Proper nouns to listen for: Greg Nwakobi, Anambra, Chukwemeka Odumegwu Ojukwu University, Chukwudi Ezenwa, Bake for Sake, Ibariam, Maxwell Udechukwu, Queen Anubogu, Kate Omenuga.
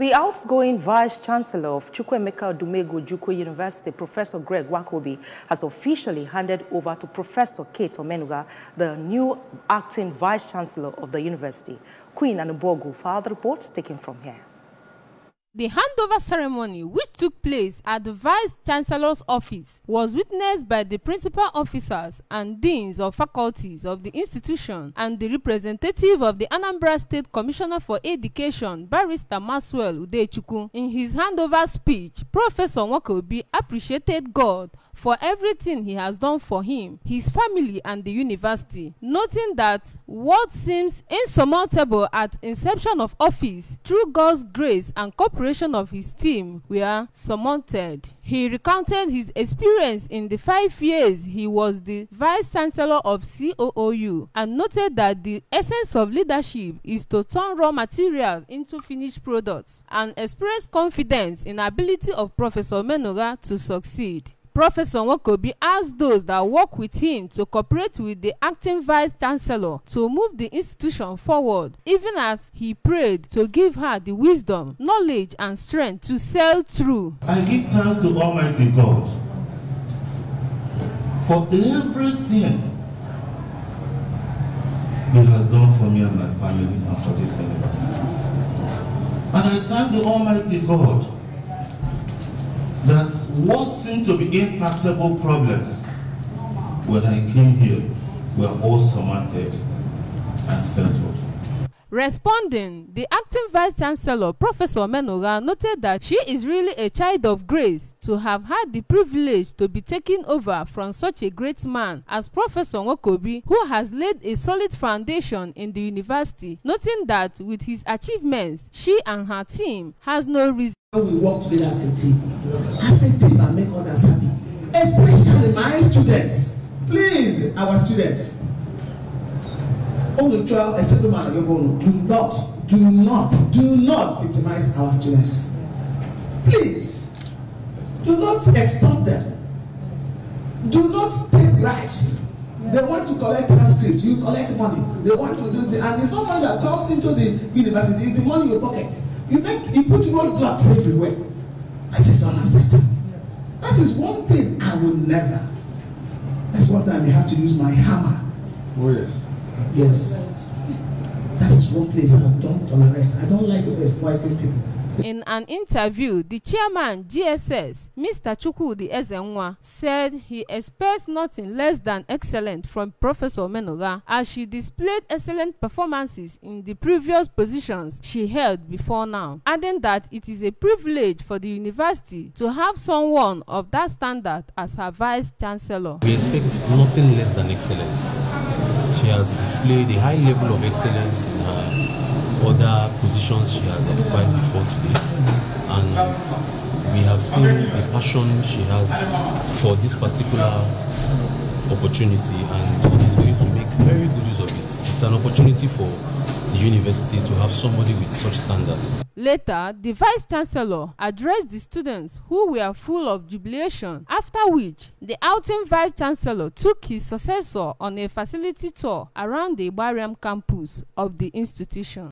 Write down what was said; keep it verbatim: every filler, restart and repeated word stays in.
The outgoing Vice-Chancellor of Chukwemeka Odumegwu Ojukwu University, Professor Greg Nwakobi, has officially handed over to Professor Kate Omenuga, the new acting Vice-Chancellor of the university. Queen Anubogu for our report, taken from here. The handover ceremony, which took place at the Vice-Chancellor's office, was witnessed by the principal officers and deans of faculties of the institution and the representative of the Anambra State Commissioner for Education, Barrister Maxwell Udechukwu. In his handover speech, Professor Nwakobi appreciated God for everything he has done for him, his family, and the university, noting that what seems insurmountable at inception of office, through God's grace and cooperation of his team were surmounted. He recounted his experience in the five years he was the Vice-Chancellor of C O O U and noted that the essence of leadership is to turn raw materials into finished products, and expressed confidence in the ability of Professor Omenuga to succeed. Professor Nwakobi asked those that work with him to cooperate with the acting Vice-Chancellor to move the institution forward, even as he prayed to give her the wisdom, knowledge, and strength to sail through. I give thanks to Almighty God for everything He has done for me and my family and for this university. And I thank the Almighty God that what seemed to be intractable problems when I came here were all surmounted and settled. Responding, the acting Vice-Chancellor, Professor Omenuga, noted that she is really a child of grace to have had the privilege to be taken over from such a great man as Professor Nwakobi, who has laid a solid foundation in the university, noting that with his achievements, she and her team has no reason. We work together as a team, as a team and make others happy, especially my students. Please, our students, do not, do not, do not victimize our students. Please, do not extort them. Do not take bribes. They want to collect transcript, you collect money. They want to do the, and it's not money that comes into the university, it's the money in your pocket. You make, you put roadblocks everywhere. That is unacceptable. That is one thing I will never. That's one time I have to use my hammer. Oh yes. Yes. That is one place I don't tolerate. I don't like people exploiting people. In an interview, the chairman G S S, Mister Chukwudi Ezenwa, said he expects nothing less than excellent from Professor Omenuga, as she displayed excellent performances in the previous positions she held before now, adding that it is a privilege for the university to have someone of that standard as her Vice-Chancellor. We expect nothing less than excellence. She has displayed a high level of excellence in her other positions she has occupied before today, and we have seen the passion she has for this particular opportunity, and she's going to make very good use of it. It's an opportunity for the university to have somebody with such standard. Later, the Vice-Chancellor addressed the students, who were full of jubilation, after which the outing Vice-Chancellor took his successor on a facility tour around the Ibariam campus of the institution.